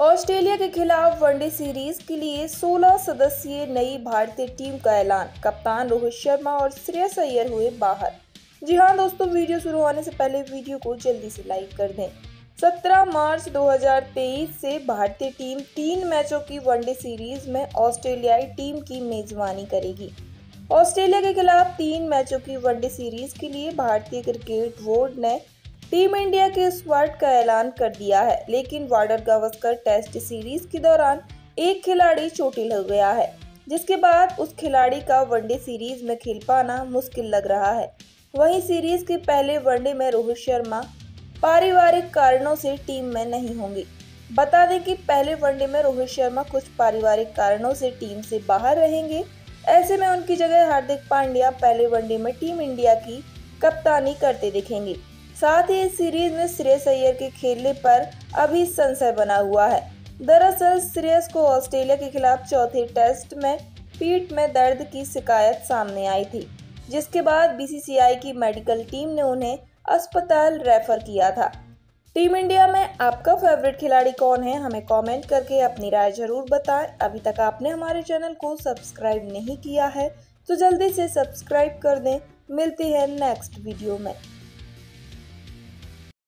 Australia के खिलाफ one day series के लिए 16 सदस्यीय नई भारतीय टीम का ऐलान। कप्तान रोहित शर्मा और श्रेयस अय्यर हुए बाहर। जी हाँ दोस्तों, वीडियो शुरू होने से पहले वीडियो को जल्दी से लाइक कर दें। 17 मार्च 2023 से भारतीय टीम 3 मैचों की वनडे सीरीज में ऑस्ट्रेलियाई टीम की मेजबानी करेगी। ऑस्ट्रेलिया के खिलाफ 3 मैचों की वनडे सीरीज के लिए भारतीय क्रिकेट बोर्ड ने टीम इंडिया के स्क्वाड का ऐलान कर दिया है, लेकिन बॉर्डर गावस्कर टेस्ट सीरीज के दौरान एक खिलाड़ी चोटिल हो गया है, जिसके बाद उस खिलाड़ी का वनडे सीरीज में खेल पाना मुश्किल लग रहा है। वहीं सीरीज के पहले वनडे में रोहित शर्मा पारिवारिक कारणों से टीम में नहीं होंगे। बता दें कि पहले वनडे में रोहित शर्मा कुछ पारिवारिक कारणों से टीम से बाहर रहेंगे। ऐसे में उनकी जगह हार्दिक पांड्या पहले वनडे में टीम इंडिया की कप्तानी करते दिखेंगे। साथ ही इस सीरीज में श्रेयस अय्यर के खेलने पर अभी संशय बना हुआ है। दरअसल श्रेयस को ऑस्ट्रेलिया के खिलाफ चौथे टेस्ट में पीठ में दर्द की शिकायत सामने आई थी, जिसके बाद बीसीसीआई की मेडिकल टीम ने उन्हें अस्पताल रेफर किया था। टीम इंडिया में आपका फेवरेट खिलाड़ी कौन है, हमें कमेंट करके अपनी राय जरूर बताएं। अभी तक आपने हमारे चैनल को सब्सक्राइब नहीं किया है तो जल्दी से सब्सक्राइब कर दें। मिलते हैं नेक्स्ट वीडियो में।